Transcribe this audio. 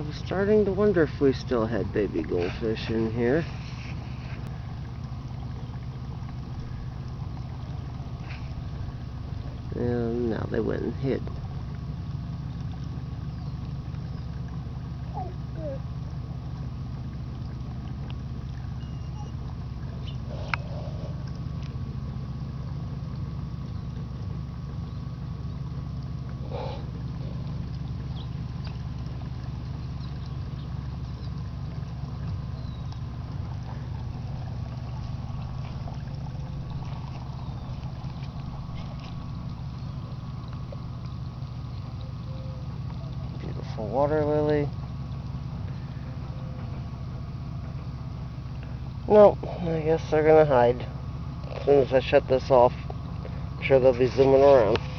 I was starting to wonder if we still had baby goldfish in here. And now they went and hid. Water lily. Nope, I guess they're gonna hide. As soon as I shut this off, I'm sure they'll be zooming around.